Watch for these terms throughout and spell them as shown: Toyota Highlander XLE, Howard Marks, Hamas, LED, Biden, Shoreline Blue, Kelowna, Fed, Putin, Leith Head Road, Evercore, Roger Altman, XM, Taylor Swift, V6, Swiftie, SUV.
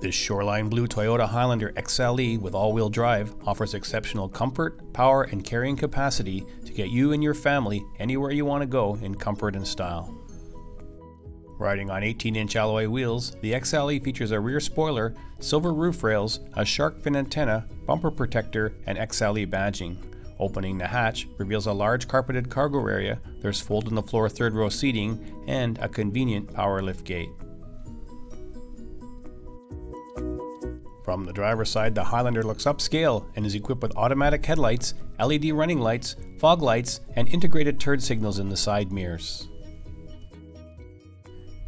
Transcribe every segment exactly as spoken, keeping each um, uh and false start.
This Shoreline Blue Toyota Highlander X L E with all-wheel drive offers exceptional comfort, power, and carrying capacity to get you and your family anywhere you want to go in comfort and style. Riding on eighteen inch alloy wheels, the X L E features a rear spoiler, silver roof rails, a shark fin antenna, bumper protector, and X L E badging. Opening the hatch reveals a large carpeted cargo area, there's fold-in-the-floor third-row seating, and a convenient power lift gate. From the driver's side, the Highlander looks upscale and is equipped with automatic headlights, L E D running lights, fog lights, and integrated turn signals in the side mirrors.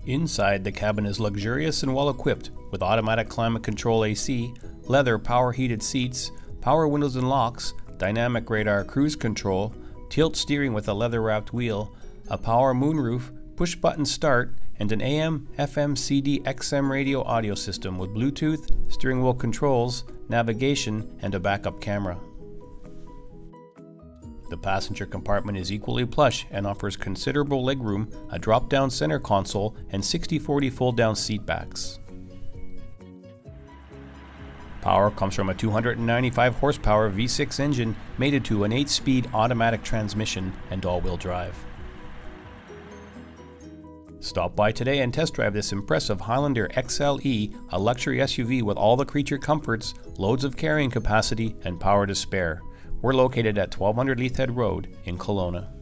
Inside, the cabin is luxurious and well equipped with automatic climate control A C, leather power heated seats, power windows and locks, dynamic radar cruise control, tilt steering with a leather wrapped wheel, a power moonroof, push button start, and an A M, F M, C D, X M radio audio system with Bluetooth, steering wheel controls, navigation, and a backup camera. The passenger compartment is equally plush and offers considerable legroom, a drop-down center console, and sixty forty fold-down seatbacks. Power comes from a two hundred ninety-five horsepower V six engine mated to an eight speed automatic transmission and all-wheel drive. Stop by today and test drive this impressive Highlander X L E, a luxury S U V with all the creature comforts, loads of carrying capacity, and power to spare. We're located at twelve hundred Leith Head Road in Kelowna.